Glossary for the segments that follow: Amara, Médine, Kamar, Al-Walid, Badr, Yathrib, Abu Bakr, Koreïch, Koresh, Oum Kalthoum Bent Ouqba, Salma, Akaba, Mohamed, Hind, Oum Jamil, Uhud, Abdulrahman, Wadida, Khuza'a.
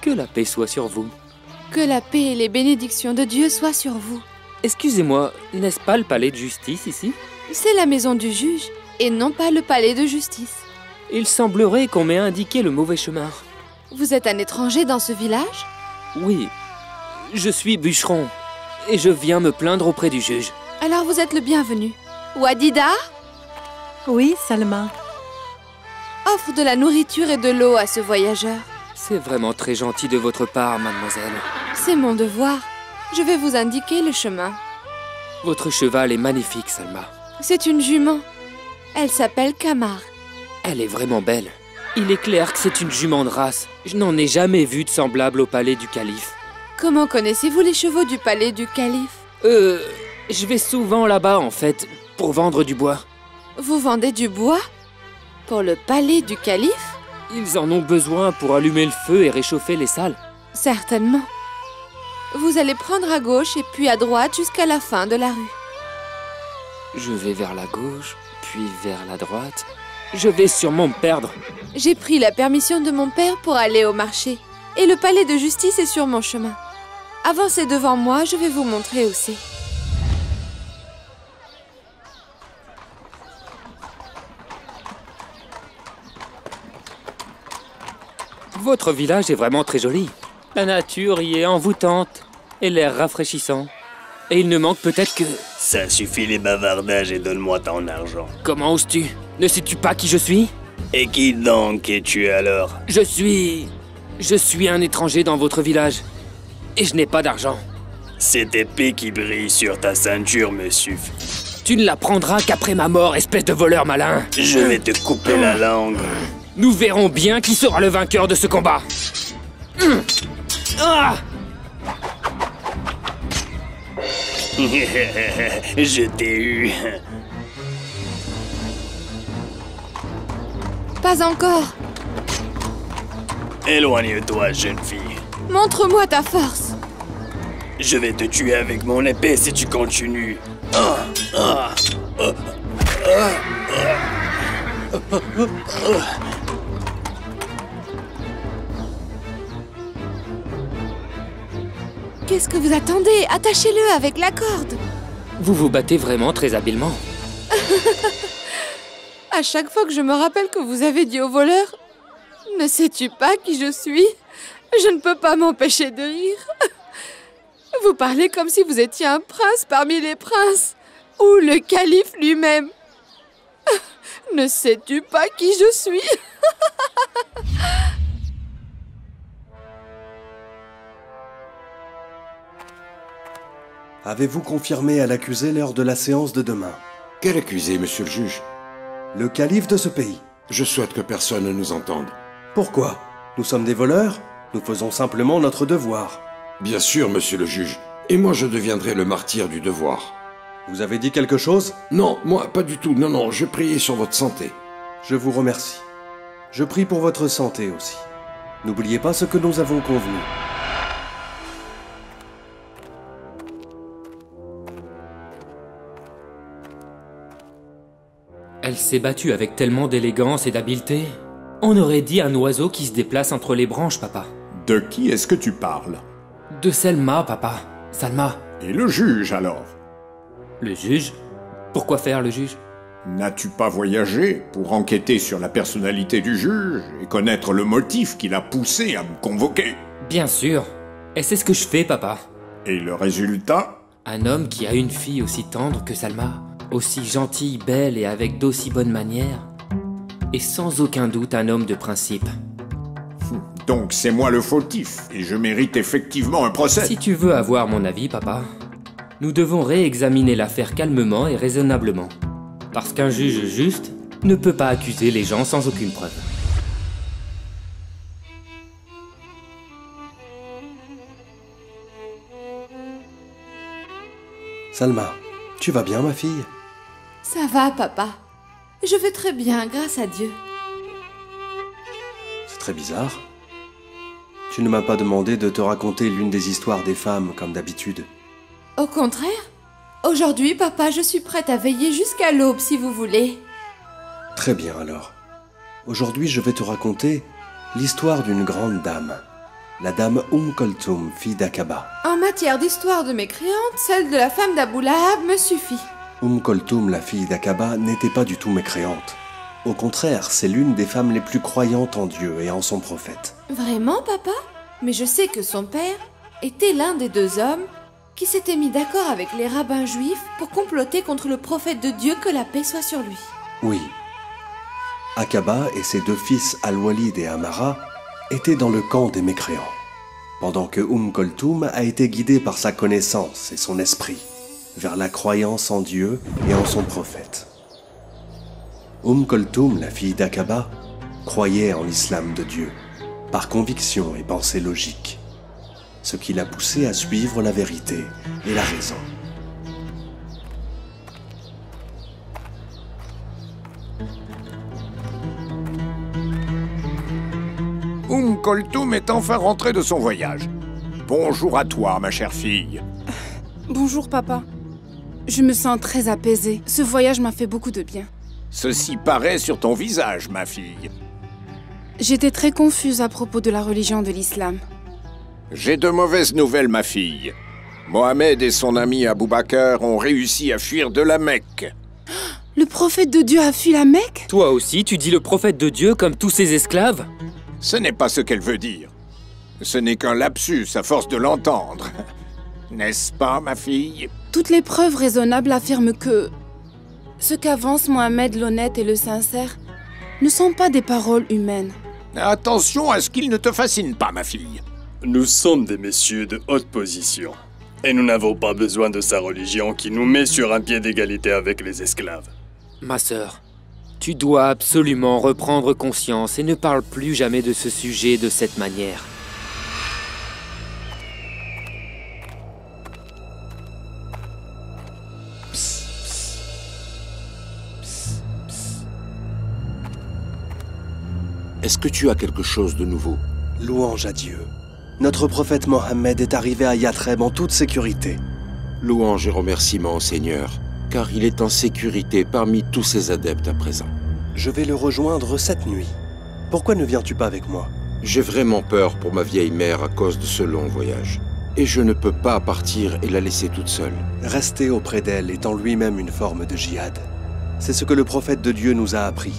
Que la paix soit sur vous. Que la paix et les bénédictions de Dieu soient sur vous. Excusez-moi, n'est-ce pas le palais de justice ici? C'est la maison du juge, et non pas le palais de justice. Il semblerait qu'on m'ait indiqué le mauvais chemin. Vous êtes un étranger dans ce village? Oui, je suis bûcheron, et je viens me plaindre auprès du juge. Alors vous êtes le bienvenu. Wadida? Oui, Salma. Offre de la nourriture et de l'eau à ce voyageur. C'est vraiment très gentil de votre part, mademoiselle. C'est mon devoir. Je vais vous indiquer le chemin. Votre cheval est magnifique, Salma. C'est une jument. Elle s'appelle Kamar. Elle est vraiment belle. Il est clair que c'est une jument de race. Je n'en ai jamais vu de semblable au palais du calife. Comment connaissez-vous les chevaux du palais du calife? Je vais souvent là-bas, en fait, pour vendre du bois. Vous vendez du bois? Pour le palais du calife? Ils en ont besoin pour allumer le feu et réchauffer les salles. Certainement. Vous allez prendre à gauche et puis à droite jusqu'à la fin de la rue. Je vais vers la gauche, puis vers la droite. Je vais sûrement me perdre. J'ai pris la permission de mon père pour aller au marché. Et le palais de justice est sur mon chemin. Avancez devant moi, je vais vous montrer où c'est. Votre village est vraiment très joli. La nature y est envoûtante et l'air rafraîchissant. Et il ne manque peut-être que... Ça suffit les bavardages et donne-moi ton argent. Comment oses-tu? Ne sais-tu pas qui je suis? Et qui donc es-tu alors? Je suis un étranger dans votre village. Et je n'ai pas d'argent. Cette épée qui brille sur ta ceinture me suffit. Tu ne la prendras qu'après ma mort, espèce de voleur malin. Je vais te couper la langue. Nous verrons bien qui sera le vainqueur de ce combat. Je t'ai eu. Pas encore. Éloigne-toi, jeune fille. Montre-moi ta force. Je vais te tuer avec mon épée si tu continues. Qu'est-ce que vous attendez? Attachez-le avec la corde. Vous vous battez vraiment très habilement. À chaque fois que je me rappelle que vous avez dit au voleur « Ne sais-tu pas qui je suis ?» Je ne peux pas m'empêcher de rire. Vous parlez comme si vous étiez un prince parmi les princes, ou le calife lui-même. « Ne sais-tu pas qui je suis ?» Avez-vous confirmé à l'accusé l'heure de la séance de demain? Quel accusé, monsieur le juge? Le calife de ce pays. Je souhaite que personne ne nous entende. Pourquoi? Nous sommes des voleurs, nous faisons simplement notre devoir. Bien sûr, monsieur le juge, et moi je deviendrai le martyr du devoir. Vous avez dit quelque chose? Non, moi pas du tout, non, non, je priais sur votre santé. Je vous remercie. Je prie pour votre santé aussi. N'oubliez pas ce que nous avons convenu. Elle s'est battue avec tellement d'élégance et d'habileté. On aurait dit un oiseau qui se déplace entre les branches, papa. De qui est-ce que tu parles? De Salma, papa. Salma. Et le juge, alors? Le juge? Pourquoi faire le juge? N'as-tu pas voyagé pour enquêter sur la personnalité du juge et connaître le motif qui l'a poussé à me convoquer? Bien sûr. Et c'est ce que je fais, papa. Et le résultat? Un homme qui a une fille aussi tendre que Salma. Aussi gentille, belle et avec d'aussi bonnes manières, et sans aucun doute un homme de principe. Donc c'est moi le fautif, et je mérite effectivement un procès. Si tu veux avoir mon avis, papa, nous devons réexaminer l'affaire calmement et raisonnablement. Parce qu'un juge juste ne peut pas accuser les gens sans aucune preuve. Salma, tu vas bien, ma fille ? Ça va, papa. Je vais très bien, grâce à Dieu. C'est très bizarre. Tu ne m'as pas demandé de te raconter l'une des histoires des femmes, comme d'habitude. Au contraire. Aujourd'hui, papa, je suis prête à veiller jusqu'à l'aube, si vous voulez. Très bien, alors. Aujourd'hui, je vais te raconter l'histoire d'une grande dame. la dame Oum Kalthoum, fille d'Akaba. En matière d'histoire de mécréante, celle de la femme d'Abou Lahab me suffit. Oum Kalthoum, la fille d'Akaba, n'était pas du tout mécréante. Au contraire, c'est l'une des femmes les plus croyantes en Dieu et en son prophète. Vraiment, papa? Mais je sais que son père était l'un des deux hommes qui s'étaient mis d'accord avec les rabbins juifs pour comploter contre le prophète de Dieu, que la paix soit sur lui. Oui. Akaba et ses deux fils Al-Walid et Amara étaient dans le camp des mécréants, pendant que Oum Kalthoum a été guidée par sa connaissance et son esprit vers la croyance en Dieu et en son prophète. Oum Kalthoum, la fille d'Akaba, croyait en l'islam de Dieu, par conviction et pensée logique, ce qui l'a poussée à suivre la vérité et la raison. Oum Kalthoum est enfin rentrée de son voyage. Bonjour à toi, ma chère fille. Bonjour, papa. Je me sens très apaisée. Ce voyage m'a fait beaucoup de bien. Ceci paraît sur ton visage, ma fille. J'étais très confuse à propos de la religion de l'islam. J'ai de mauvaises nouvelles, ma fille. Mohamed et son ami Abu Bakr ont réussi à fuir de la Mecque. Le prophète de Dieu a fui la Mecque? Toi aussi, tu dis le prophète de Dieu comme tous ses esclaves? Ce n'est pas ce qu'elle veut dire. Ce n'est qu'un lapsus à force de l'entendre. N'est-ce pas, ma fille? Toutes les preuves raisonnables affirment que ce qu'avance Mohamed l'honnête et le sincère ne sont pas des paroles humaines. Attention à ce qu'il ne te fascine pas, ma fille. Nous sommes des messieurs de haute position, et nous n'avons pas besoin de sa religion qui nous met sur un pied d'égalité avec les esclaves. Ma sœur, tu dois absolument reprendre conscience et ne parle plus jamais de ce sujet de cette manière. Est-ce que tu as quelque chose de nouveau? Louange à Dieu. Notre prophète Mohamed est arrivé à Yathrib en toute sécurité. Louange et remerciements au Seigneur, car il est en sécurité parmi tous ses adeptes à présent. Je vais le rejoindre cette nuit. Pourquoi ne viens-tu pas avec moi? J'ai vraiment peur pour ma vieille mère à cause de ce long voyage. Et je ne peux pas partir et la laisser toute seule. Rester auprès d'elle est en lui-même une forme de jihad. C'est ce que le prophète de Dieu nous a appris.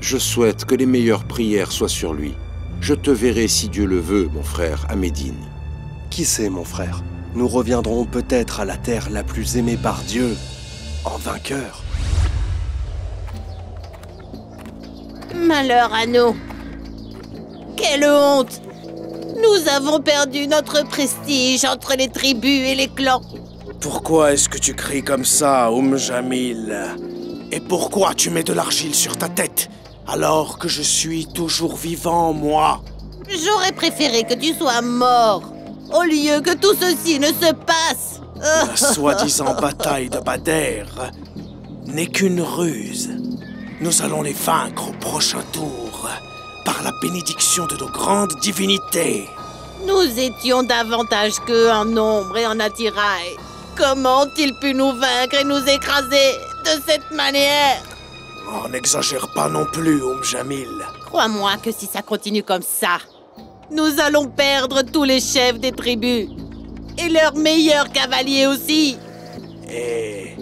Je souhaite que les meilleures prières soient sur lui. Je te verrai, si Dieu le veut, mon frère, à Médine. Qui sait, mon frère? Nous reviendrons peut-être à la terre la plus aimée par Dieu, en vainqueur. Malheur à nous! Quelle honte! Nous avons perdu notre prestige entre les tribus et les clans. Pourquoi est-ce que tu cries comme ça, Oum Jamil? Et pourquoi tu mets de l'argile sur ta tête ? Alors que je suis toujours vivant, moi. J'aurais préféré que tu sois mort, au lieu que tout ceci ne se passe. La soi-disant bataille de Badr n'est qu'une ruse. Nous allons les vaincre au prochain tour, par la bénédiction de nos grandes divinités. Nous étions davantage qu'eux en nombre et en attirail. Comment ont-ils pu nous vaincre et nous écraser de cette manière ? Oh, n'exagère pas non plus, Oum Jamil. Crois-moi que si ça continue comme ça, nous allons perdre tous les chefs des tribus. Et leurs meilleurs cavaliers aussi. Et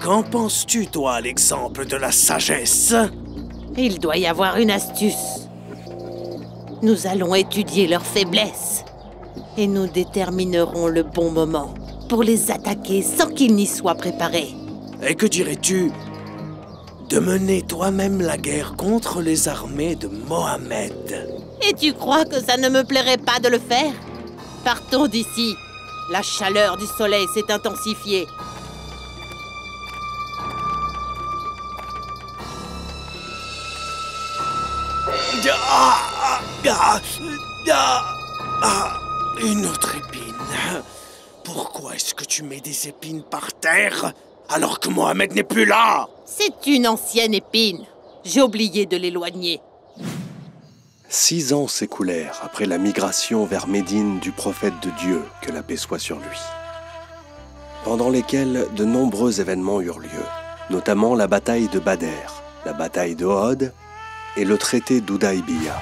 qu'en penses-tu, toi, à l'exemple de la sagesse? Il doit y avoir une astuce. Nous allons étudier leurs faiblesses. Et nous déterminerons le bon moment pour les attaquer sans qu'ils n'y soient préparés. Et que dirais-tu de mener toi-même la guerre contre les armées de Mohamed? Et tu crois que ça ne me plairait pas de le faire? Partons d'ici. La chaleur du soleil s'est intensifiée. Une autre épine. Pourquoi est-ce que tu mets des épines par terre alors que Mohamed n'est plus là? C'est une ancienne épine. J'ai oublié de l'éloigner. 6 ans s'écoulèrent après la migration vers Médine du prophète de Dieu, que la paix soit sur lui, pendant lesquels de nombreux événements eurent lieu, notamment la bataille de Badr, la bataille de Uhud et le traité d'Hudaybiya.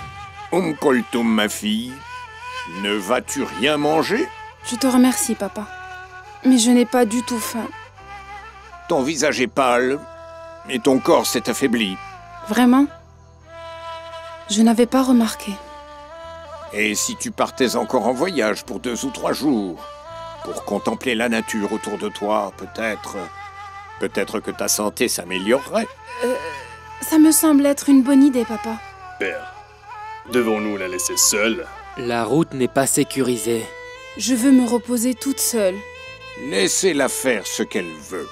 Oum Kalthoum, ma fille, Ne vas-tu rien manger? Je te remercie, papa. Mais je n'ai pas du tout faim. Ton visage est pâle et ton corps s'est affaibli. Vraiment? Je n'avais pas remarqué. Et si tu partais encore en voyage pour 2 ou 3 jours? Pour contempler la nature autour de toi, peut-être... Peut-être que ta santé s'améliorerait. Ça me semble être une bonne idée, papa. Père, devons-nous la laisser seule? La route n'est pas sécurisée. Je veux me reposer toute seule. Laissez-la faire ce qu'elle veut.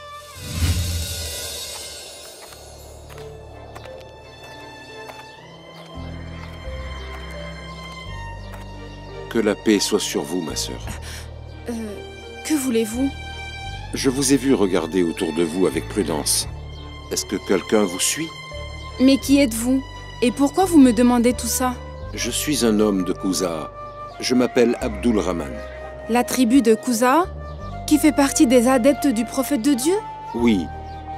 Que la paix soit sur vous, ma sœur. Que voulez-vous? Je vous ai vu regarder autour de vous avec prudence. Est-ce que quelqu'un vous suit? Mais qui êtes-vous? Et pourquoi vous me demandez tout ça? Je suis un homme de Khuza'a. Je m'appelle Abdulrahman. La tribu de Khuza'a, qui fait partie des adeptes du prophète de Dieu? Oui,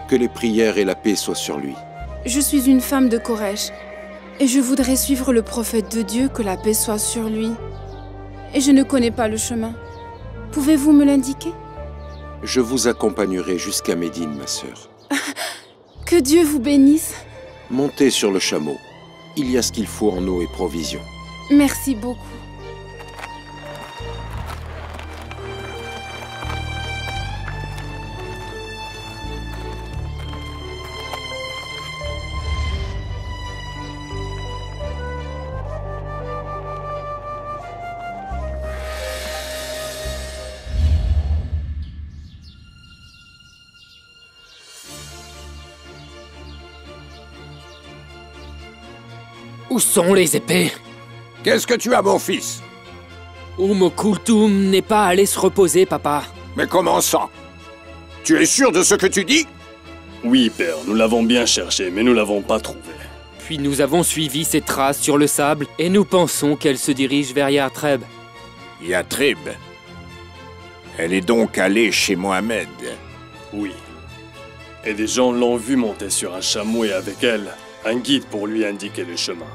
que les prières et la paix soient sur lui. Je suis une femme de Koresh, et je voudrais suivre le prophète de Dieu, que la paix soit sur lui. Et je ne connais pas le chemin. Pouvez-vous me l'indiquer? Je vous accompagnerai jusqu'à Médine, ma sœur. Que Dieu vous bénisse. Montez sur le chameau. Il y a ce qu'il faut en eau et provisions. Merci beaucoup. Où sont les épées? Qu'est-ce que tu as, mon fils? Oum Kalthoum n'est pas allé se reposer, papa. Mais comment ça? Tu es sûr de ce que tu dis? Oui, père, nous l'avons bien cherché, mais nous ne l'avons pas trouvé. Puis nous avons suivi ses traces sur le sable, et nous pensons qu'elle se dirige vers Yathrib. Yathrib? Elle est donc allée chez Mohamed? Oui. Et des gens l'ont vue monter sur un chameau et avec elle... un guide pour lui indiquer le chemin.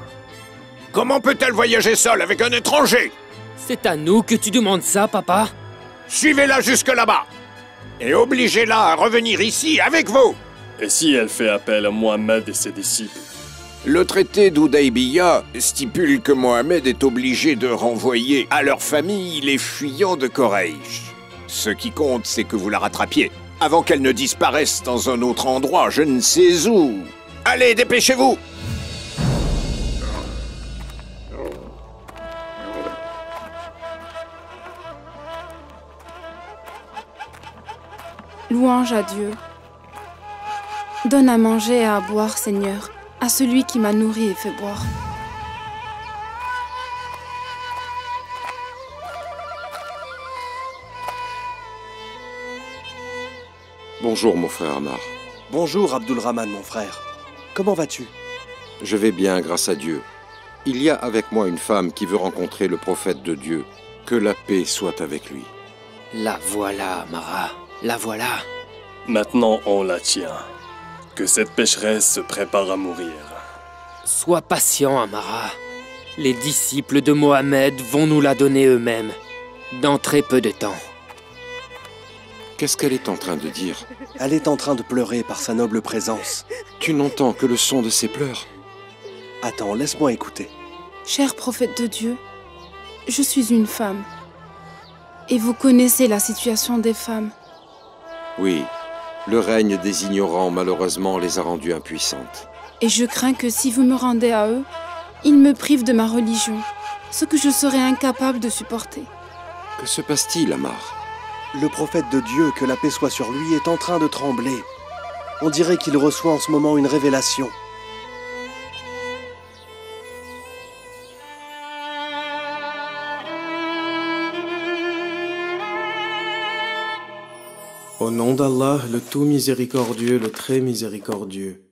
Comment peut-elle voyager seule avec un étranger? C'est à nous que tu demandes ça, papa. Suivez-la jusque là-bas et obligez-la à revenir ici avec vous. Et si elle fait appel à Mohamed et ses disciples? Le traité d'Hudaybiya stipule que Mohamed est obligé de renvoyer à leur famille les fuyants de Koreïch. Ce qui compte, c'est que vous la rattrapiez avant qu'elle ne disparaisse dans un autre endroit, je ne sais où. Allez, dépêchez-vous! Louange à Dieu. Donne à manger et à boire, Seigneur, à celui qui m'a nourri et fait boire. Bonjour, mon frère Amar. Bonjour, Abdulrahman, mon frère. Comment vas-tu? Je vais bien, grâce à Dieu. Il y a avec moi une femme qui veut rencontrer le prophète de Dieu. Que la paix soit avec lui. La voilà, Amara. La voilà. Maintenant, on la tient. Que cette pécheresse se prépare à mourir. Sois patient, Amara. Les disciples de Mohamed vont nous la donner eux-mêmes. Dans très peu de temps. Qu'est-ce qu'elle est en train de dire? Elle est en train de pleurer par sa noble présence. Tu n'entends que le son de ses pleurs? Attends, laisse-moi écouter. Cher prophète de Dieu, je suis une femme. Et vous connaissez la situation des femmes. Oui, le règne des ignorants, malheureusement, les a rendues impuissantes. Et je crains que si vous me rendez à eux, ils me privent de ma religion, ce que je serais incapable de supporter. Que se passe-t-il, Amar? Le prophète de Dieu, que la paix soit sur lui, est en train de trembler. On dirait qu'il reçoit en ce moment une révélation. Au nom d'Allah, le tout miséricordieux, le très miséricordieux.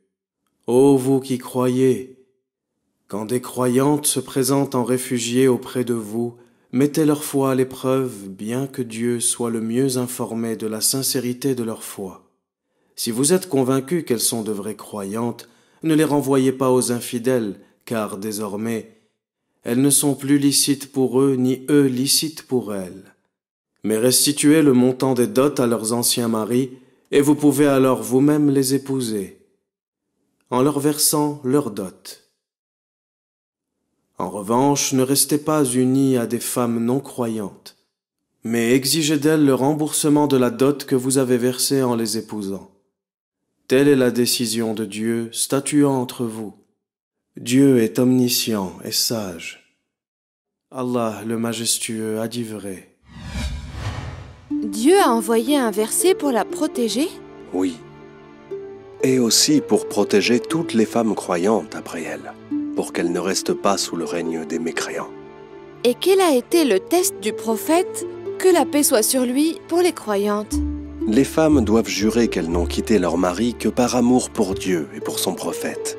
Ô vous qui croyez, quand des croyantes se présentent en réfugiés auprès de vous, mettez leur foi à l'épreuve, bien que Dieu soit le mieux informé de la sincérité de leur foi. Si vous êtes convaincus qu'elles sont de vraies croyantes, ne les renvoyez pas aux infidèles, car désormais, elles ne sont plus licites pour eux, ni eux licites pour elles. Mais restituez le montant des dots à leurs anciens maris, et vous pouvez alors vous-même les épouser, en leur versant leurs dots. En revanche, ne restez pas unis à des femmes non-croyantes, mais exigez d'elles le remboursement de la dot que vous avez versée en les épousant. Telle est la décision de Dieu statuant entre vous. Dieu est omniscient et sage. Allah le Majestueux a dit vrai. Dieu a envoyé un verset pour la protéger? Oui. Et aussi pour protéger toutes les femmes croyantes après elle, pour qu'elles ne restent pas sous le règne des mécréants. Et quel a été le test du prophète, que la paix soit sur lui, pour les croyantes? Les femmes doivent jurer qu'elles n'ont quitté leur mari que par amour pour Dieu et pour son prophète,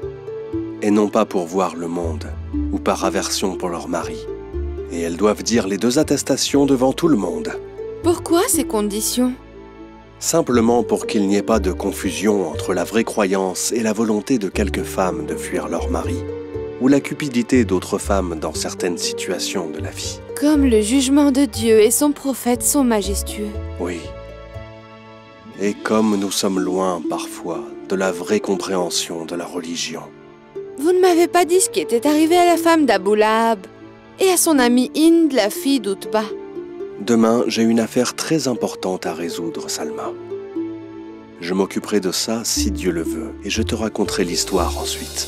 et non pas pour voir le monde, ou par aversion pour leur mari. Et elles doivent dire les deux attestations devant tout le monde. Pourquoi ces conditions? Simplement pour qu'il n'y ait pas de confusion entre la vraie croyance et la volonté de quelques femmes de fuir leur mari, ou la cupidité d'autres femmes dans certaines situations de la vie. Comme le jugement de Dieu et son prophète sont majestueux. Oui. Et comme nous sommes loin, parfois, de la vraie compréhension de la religion. Vous ne m'avez pas dit ce qui était arrivé à la femme d'Abou Lahab et à son amie Hind, la fille d'Ouqba. Demain, j'ai une affaire très importante à résoudre, Salma. Je m'occuperai de ça si Dieu le veut, et je te raconterai l'histoire ensuite.